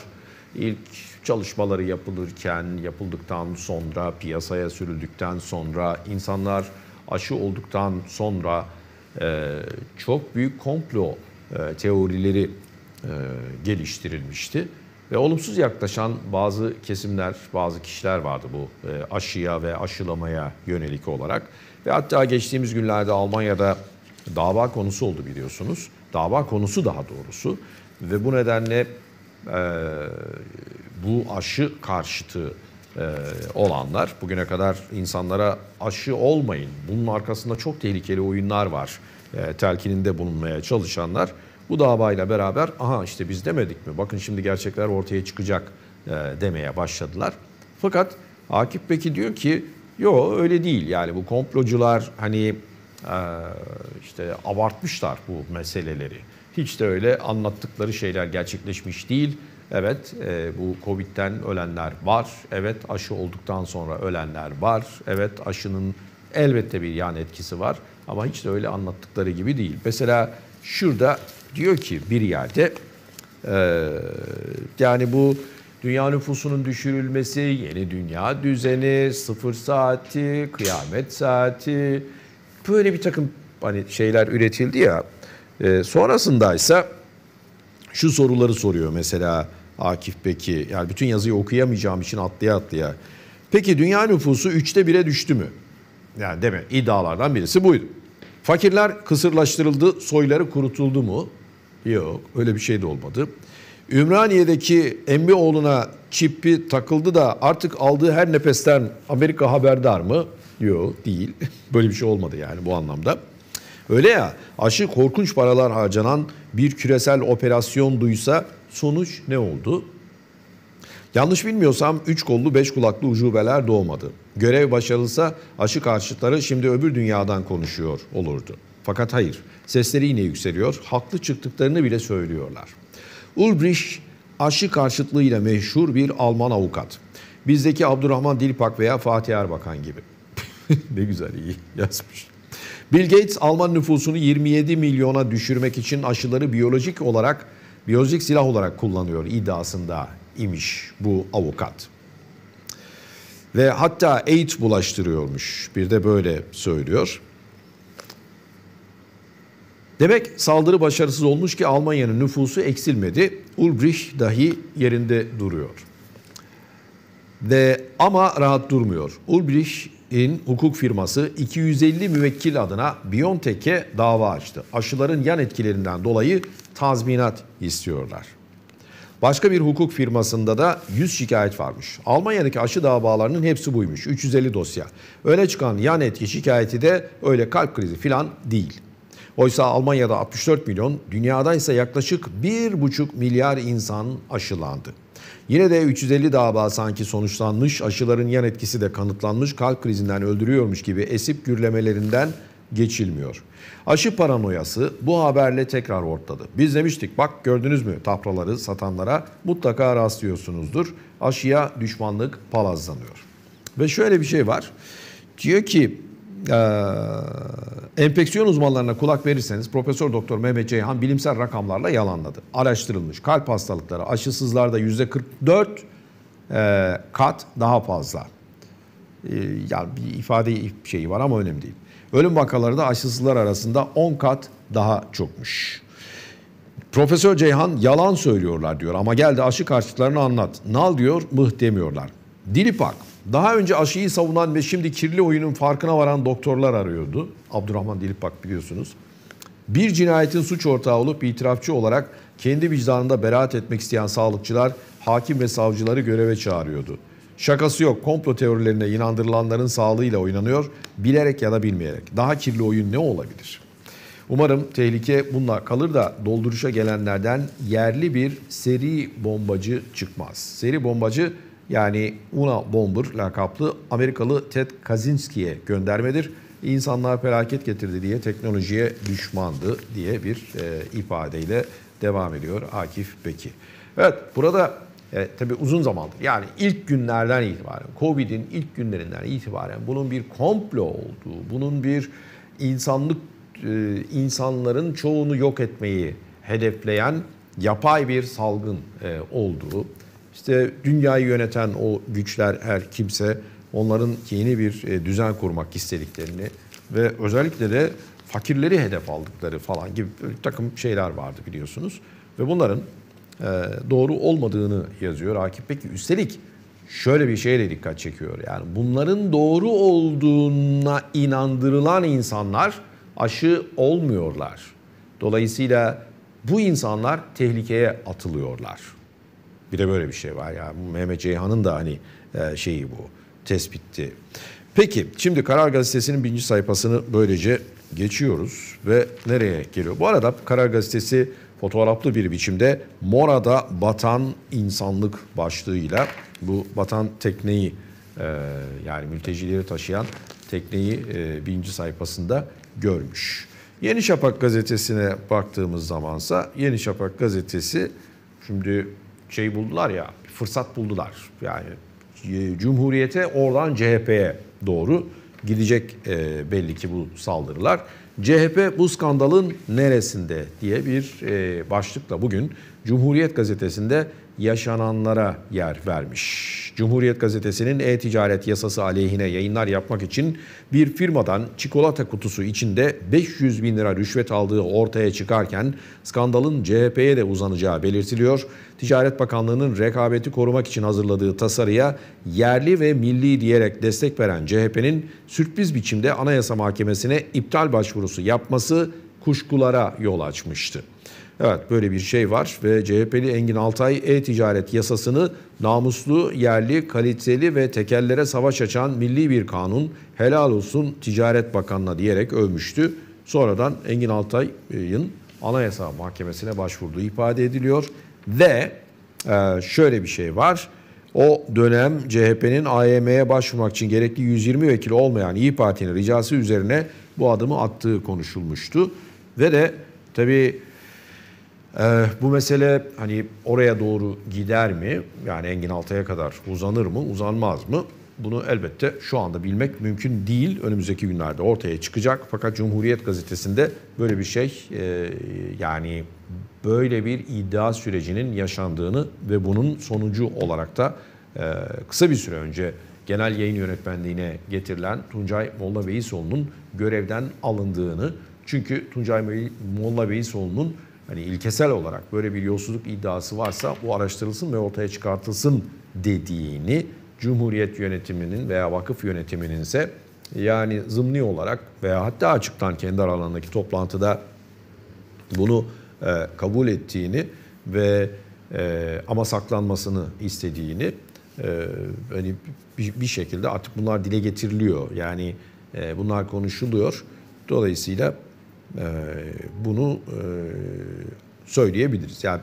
ilk çalışmaları yapılırken, yapıldıktan sonra, piyasaya sürüldükten sonra, insanlar aşı olduktan sonra çok büyük komplo teorileri geliştirilmişti. Ve olumsuz yaklaşan bazı kesimler, bazı kişiler vardı bu aşıya ve aşılamaya yönelik olarak. Ve hatta geçtiğimiz günlerde Almanya'da dava konusu oldu biliyorsunuz. Dava konusu daha doğrusu. Ve bu nedenle bu aşı karşıtı olanlar bugüne kadar insanlara aşı olmayın, bunun arkasında çok tehlikeli oyunlar var telkininde bulunmaya çalışanlar. Bu davayla beraber aha işte biz demedik mi? Bakın şimdi gerçekler ortaya çıkacak demeye başladılar. Fakat Akif Bekir diyor ki yo öyle değil. Yani bu komplocular hani işte abartmışlar bu meseleleri. Hiç de öyle anlattıkları şeyler gerçekleşmiş değil. Evet bu Covid'den ölenler var. Evet aşı olduktan sonra ölenler var. Evet aşının elbette bir yan etkisi var. Ama hiç de öyle anlattıkları gibi değil. Mesela şurada diyor ki bir yerde yani bu dünya nüfusunun düşürülmesi, yeni dünya düzeni, sıfır saati, kıyamet saati böyle bir takım hani şeyler üretildi ya. Sonrasındaysa şu soruları soruyor mesela Akif Bekir. Yani bütün yazıyı okuyamayacağım için atlaya atlaya. Peki dünya nüfusu 3'te 1'e düştü mü? Yani değil mi? İddialardan birisi buydu. Fakirler kısırlaştırıldı, soyları kurutuldu mu? Yok, öyle bir şey de olmadı. Ümraniye'deki Emmioğlu'na çipi takıldı da artık aldığı her nefesten Amerika haberdar mı? Yok, değil. Böyle bir şey olmadı yani bu anlamda. Öyle ya, aşı korkunç paralar harcanan bir küresel operasyon duysa sonuç ne oldu? Yanlış bilmiyorsam 3 kollu 5 kulaklı ucubeler doğmadı. Görev başarılsa aşı karşıtları şimdi öbür dünyadan konuşuyor olurdu. Fakat hayır, sesleri yine yükseliyor, haklı çıktıklarını bile söylüyorlar. Ulbricht, aşı karşıtlığıyla meşhur bir Alman avukat. Bizdeki Abdurrahman Dilipak veya Fatih Erbakan gibi. Ne güzel, iyi yazmış. Bill Gates, Alman nüfusunu 27 milyona düşürmek için aşıları biyolojik silah olarak kullanıyor iddiasında imiş bu avukat. Ve hatta AIDS bulaştırıyormuş. Bir de böyle söylüyor. Demek saldırı başarısız olmuş ki Almanya'nın nüfusu eksilmedi. Ulbricht dahi yerinde duruyor. Ama rahat durmuyor. Ulbricht'in hukuk firması 250 müvekkil adına BioNTech'e dava açtı. Aşıların yan etkilerinden dolayı tazminat istiyorlar. Başka bir hukuk firmasında da 100 şikayet varmış. Almanya'daki aşı davalarının hepsi buymuş. 350 dosya. Öne çıkan yan etki şikayeti de öyle kalp krizi falan değil. Oysa Almanya'da 64 milyon, dünyada ise yaklaşık 1,5 milyar insan aşılandı. Yine de 350 dava sanki sonuçlanmış, aşıların yan etkisi de kanıtlanmış, kalp krizinden öldürüyormuş gibi esip gürlemelerinden geçilmiyor. Aşı paranoyası bu haberle tekrar ortaladı. Biz demiştik, bak gördünüz mü, tahraları satanlara mutlaka rastlıyorsunuzdur. Aşıya düşmanlık palazlanıyor. Ve şöyle bir şey var. Diyor ki enfeksiyon uzmanlarına kulak verirseniz Profesör Doktor Mehmet Ceyhan bilimsel rakamlarla yalanladı. Araştırılmış kalp hastalıkları aşısızlarda %44 kat daha fazla. Yani bir ifade şeyi var ama önemli değil. Ölüm vakaları da aşısızlar arasında 10 kat daha çokmuş. Profesör Ceyhan yalan söylüyorlar diyor ama gel de aşı karşıtlarını anlat. Nal diyor, mıh demiyorlar. Dilipak, daha önce aşıyı savunan ve şimdi kirli oyunun farkına varan doktorlar arıyordu. Abdurrahman Dilipak biliyorsunuz. Bir cinayetin suç ortağı olup itirafçı olarak kendi vicdanında beraat etmek isteyen sağlıkçılar hakim ve savcıları göreve çağırıyordu. Şakası yok, komplo teorilerine inandırılanların sağlığıyla oynanıyor, bilerek ya da bilmeyerek. Daha kirli oyun ne olabilir? Umarım tehlike bununla kalır da dolduruşa gelenlerden yerli bir seri bombacı çıkmaz. Seri bombacı, yani Una Bomber lakaplı Amerikalı Ted Kaczynski'ye göndermedir. İnsanlar felaket getirdi diye teknolojiye düşmandı diye bir ifadeyle devam ediyor Akif Bekir. Evet, burada tabii uzun zamandır, yani ilk günlerden itibaren, Covid'in ilk günlerinden itibaren bunun bir komplo olduğu, bunun bir insanların çoğunu yok etmeyi hedefleyen yapay bir salgın olduğu, İşte dünyayı yöneten o güçler, her kimse, onların yeni bir düzen kurmak istediklerini ve özellikle de fakirleri hedef aldıkları falan gibi bir takım şeyler vardı biliyorsunuz. Ve bunların doğru olmadığını yazıyor Akif Bekir. Üstelik şöyle bir şeye de dikkat çekiyor. Yani bunların doğru olduğuna inandırılan insanlar aşı olmuyorlar. Dolayısıyla bu insanlar tehlikeye atılıyorlar. Bir de böyle bir şey var ya. Mehmet Ceyhan'ın da hani şeyi bu, tespitti. Peki şimdi Karar Gazetesi'nin 1. sayfasını böylece geçiyoruz ve nereye geliyor? Bu arada Karar Gazetesi fotoğraflı bir biçimde "Morada batan insanlık" başlığıyla bu batan tekneyi, yani mültecileri taşıyan tekneyi 1. sayfasında görmüş. Yeni Şafak Gazetesi'ne baktığımız zamansa Yeni Şafak Gazetesi şimdi şey buldular ya, fırsat buldular. Yani Cumhuriyet'e, oradan CHP'ye doğru gidecek belli ki bu saldırılar. CHP bu skandalın neresinde diye bir başlıkla bugün Cumhuriyet Gazetesi'nde yaşananlara yer vermiş. Cumhuriyet Gazetesi'nin e-ticaret yasası aleyhine yayınlar yapmak için bir firmadan çikolata kutusu içinde 500 bin lira rüşvet aldığı ortaya çıkarken skandalın CHP'ye de uzanacağı belirtiliyor. Ticaret Bakanlığı'nın rekabeti korumak için hazırladığı tasarıya yerli ve milli diyerek destek veren CHP'nin sürpriz biçimde Anayasa Mahkemesi'ne iptal başvurusu yapması kuşkulara yol açmıştı. Evet, böyle bir şey var ve CHP'li Engin Altay e-ticaret yasasını namuslu, yerli, kaliteli ve tekellere savaş açan milli bir kanun, helal olsun Ticaret Bakanı'na diyerek övmüştü. Sonradan Engin Altay'ın Anayasa Mahkemesi'ne başvurduğu ifade ediliyor ve şöyle bir şey var. O dönem CHP'nin AYM'ye başvurmak için gerekli 120 vekili olmayan İYİ Parti'nin ricası üzerine bu adımı attığı konuşulmuştu. Ve de tabii bu mesele hani oraya doğru gider mi? Yani Engin Altay'a kadar uzanır mı, uzanmaz mı? Bunu elbette şu anda bilmek mümkün değil. Önümüzdeki günlerde ortaya çıkacak. Fakat Cumhuriyet Gazetesi'nde böyle bir şey, yani böyle bir iddia sürecinin yaşandığını ve bunun sonucu olarak da kısa bir süre önce genel yayın yönetmenliğine getirilen Tuncay Mollabeyisoğlu'nun görevden alındığını, çünkü Tuncay Mollabeyisoğlu'nun hani ilkesel olarak böyle bir yolsuzluk iddiası varsa bu araştırılsın ve ortaya çıkartılsın dediğini, Cumhuriyet yönetiminin veya vakıf yönetiminin ise yani zımni olarak veya hatta açıktan kendi aralarındaki toplantıda bunu kabul ettiğini ve ama saklanmasını istediğini hani bir şekilde artık bunlar dile getiriliyor. Yani bunlar konuşuluyor. Dolayısıyla bunu söyleyebiliriz. Yani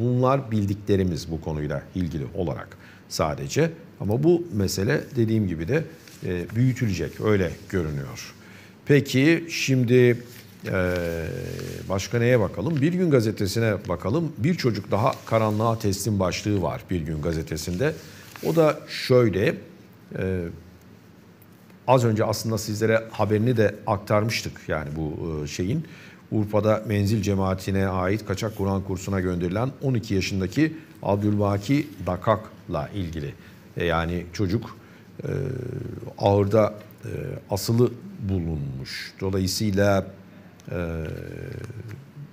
bunlar bildiklerimiz bu konuyla ilgili olarak sadece. Ama bu mesele dediğim gibi de büyütülecek. Öyle görünüyor. Peki şimdi başka neye bakalım? Bir Gün Gazetesi'ne bakalım. Bir çocuk daha karanlığa teslim başlığı var Bir Gün Gazetesi'nde. O da şöyle, az önce aslında sizlere haberini de aktarmıştık. Yani bu şeyin Urfa'da menzil cemaatine ait kaçak Kur'an kursuna gönderilen 12 yaşındaki Abdülbaki Dakak'la ilgili. Yani çocuk ağırda asılı bulunmuş. Dolayısıyla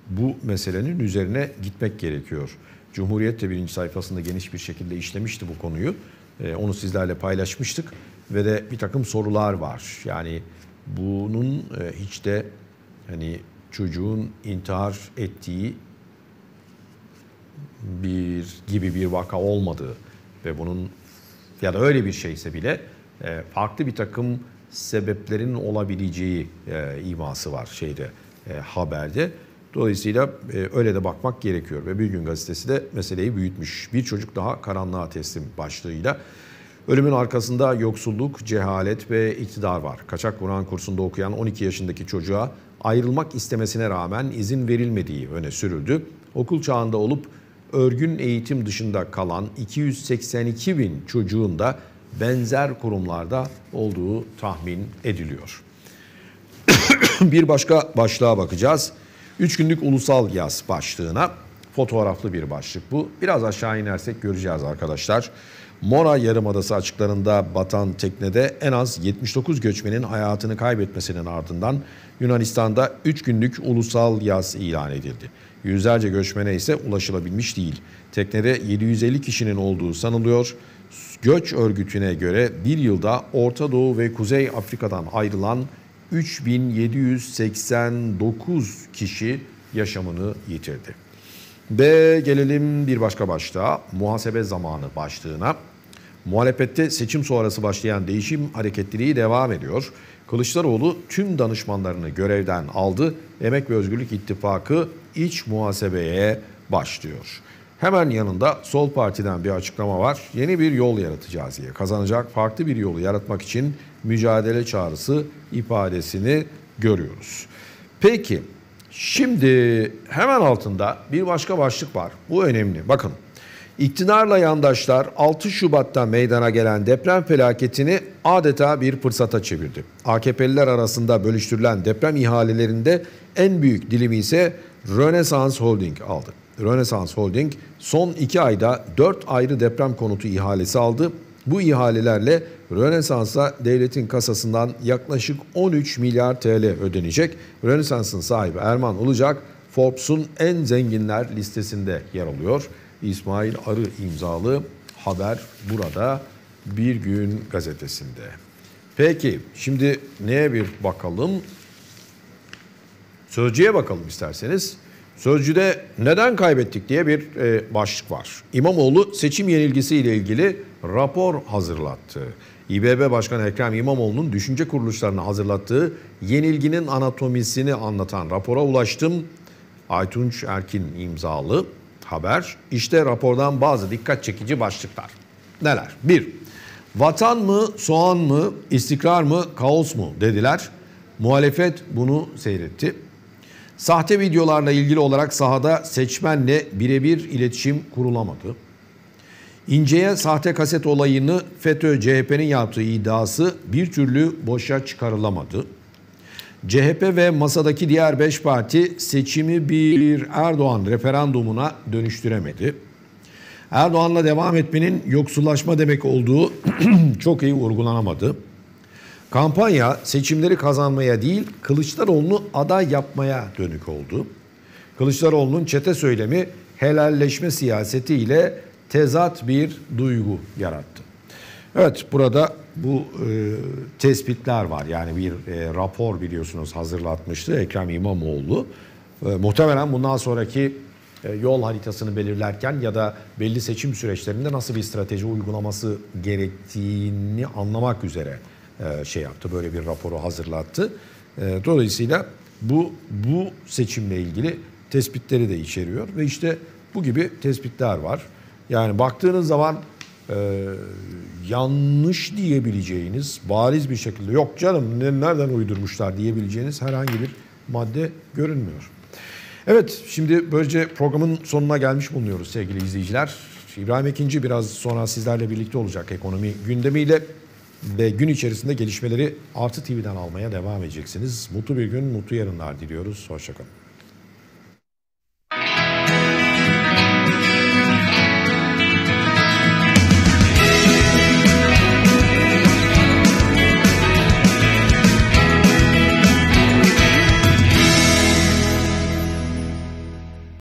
bu meselenin üzerine gitmek gerekiyor. Cumhuriyet de birinci sayfasında geniş bir şekilde işlemişti bu konuyu. Onu sizlerle paylaşmıştık ve de bir takım sorular var. Yani bunun hiç de hani çocuğun intihar ettiği gibi bir vaka olmadığı ve bunun ya da öyle bir şeyse bile farklı bir takım sebeplerin olabileceği iması var şeyde, haberde. Dolayısıyla öyle de bakmak gerekiyor ve Bir Gün Gazetesi de meseleyi büyütmüş. Bir çocuk daha karanlığa teslim başlığıyla. Ölümün arkasında yoksulluk, cehalet ve iktidar var. Kaçak Kur'an kursunda okuyan 12 yaşındaki çocuğa ayrılmak istemesine rağmen izin verilmediği öne sürüldü. Okul çağında olup örgün eğitim dışında kalan 282 bin çocuğun da benzer kurumlarda olduğu tahmin ediliyor. Bir başka başlığa bakacağız. 3 günlük ulusal yaz başlığına, fotoğraflı bir başlık bu. Biraz aşağı inersek göreceğiz arkadaşlar. Mora Yarımadası açıklarında batan teknede en az 79 göçmenin hayatını kaybetmesinin ardından Yunanistan'da 3 günlük ulusal yaz ilan edildi. Yüzlerce göçmene ise ulaşılabilmiş değil. Teknede 750 kişinin olduğu sanılıyor. Göç örgütüne göre bir yılda Orta Doğu ve Kuzey Afrika'dan ayrılan 3789 kişi yaşamını yitirdi. Ve gelelim bir başka başlığa, muhasebe zamanı başlığına. Muhalefette seçim sonrası başlayan değişim hareketliliği devam ediyor. Kılıçdaroğlu tüm danışmanlarını görevden aldı. Emek ve Özgürlük İttifakı iç muhasebeye başlıyor. Hemen yanında Sol Parti'den bir açıklama var. Yeni bir yol yaratacağız diye. Kazanacak farklı bir yolu yaratmak için mücadele çağrısı ifadesini görüyoruz. Peki şimdi hemen altında bir başka başlık var. Bu önemli. Bakın, iktidarla yandaşlar 6 Şubat'ta meydana gelen deprem felaketini adeta bir fırsata çevirdi. AKP'liler arasında bölüştürülen deprem ihalelerinde en büyük dilimi ise Rönesans Holding aldı. Rönesans Holding son 2 ayda 4 ayrı deprem konutu ihalesi aldı. Bu ihalelerle Rönesans'a devletin kasasından yaklaşık 13 milyar TL ödenecek. Rönesans'ın sahibi Erman Ilıcak, Forbes'un en zenginler listesinde yer alıyor. İsmail Arı imzalı haber burada Bir Gün Gazetesi'nde. Peki şimdi neye bir bakalım? Sözcü'ye bakalım isterseniz. Sözcü'de neden kaybettik diye bir başlık var. İmamoğlu seçim yenilgisiyle ilgili rapor hazırlattı. İBB Başkanı Ekrem İmamoğlu'nun düşünce kuruluşlarına hazırlattığı yenilginin anatomisini anlatan rapora ulaştım. Aytunç Erkin imzalı haber. İşte rapordan bazı dikkat çekici başlıklar. Neler? 1. Vatan mı, soğan mı, istikrar mı, kaos mu dediler. Muhalefet bunu seyretti. Sahte videolarla ilgili olarak sahada seçmenle birebir iletişim kurulamadı. İnce'ye sahte kaset olayını FETÖ-CHP'nin yaptığı iddiası bir türlü boşa çıkarılamadı. CHP ve masadaki diğer 5 parti seçimi bir Erdoğan referandumuna dönüştüremedi. Erdoğan'la devam etmenin yoksullaşma demek olduğu çok iyi vurgulanamadı. Kampanya seçimleri kazanmaya değil, Kılıçdaroğlu'nu aday yapmaya dönük oldu. Kılıçdaroğlu'nun çete söylemi helalleşme siyasetiyle tezat bir duygu yarattı. Evet, burada bu tespitler var. Yani bir rapor biliyorsunuz hazırlatmıştı Ekrem İmamoğlu. Muhtemelen bundan sonraki yol haritasını belirlerken ya da belli seçim süreçlerinde nasıl bir strateji uygulaması gerektiğini anlamak üzere şey yaptı. Böyle bir raporu hazırlattı. Dolayısıyla bu seçimle ilgili tespitleri de içeriyor. Ve işte bu gibi tespitler var. Yani baktığınız zaman yanlış diyebileceğiniz, bariz bir şekilde yok canım nereden uydurmuşlar diyebileceğiniz herhangi bir madde görünmüyor. Evet, şimdi böylece programın sonuna gelmiş bulunuyoruz sevgili izleyiciler. İbrahim Ekinci biraz sonra sizlerle birlikte olacak ekonomi gündemiyle ve gün içerisinde gelişmeleri Artı TV'den almaya devam edeceksiniz. Mutlu bir gün, mutlu yarınlar diliyoruz. Hoşçakalın.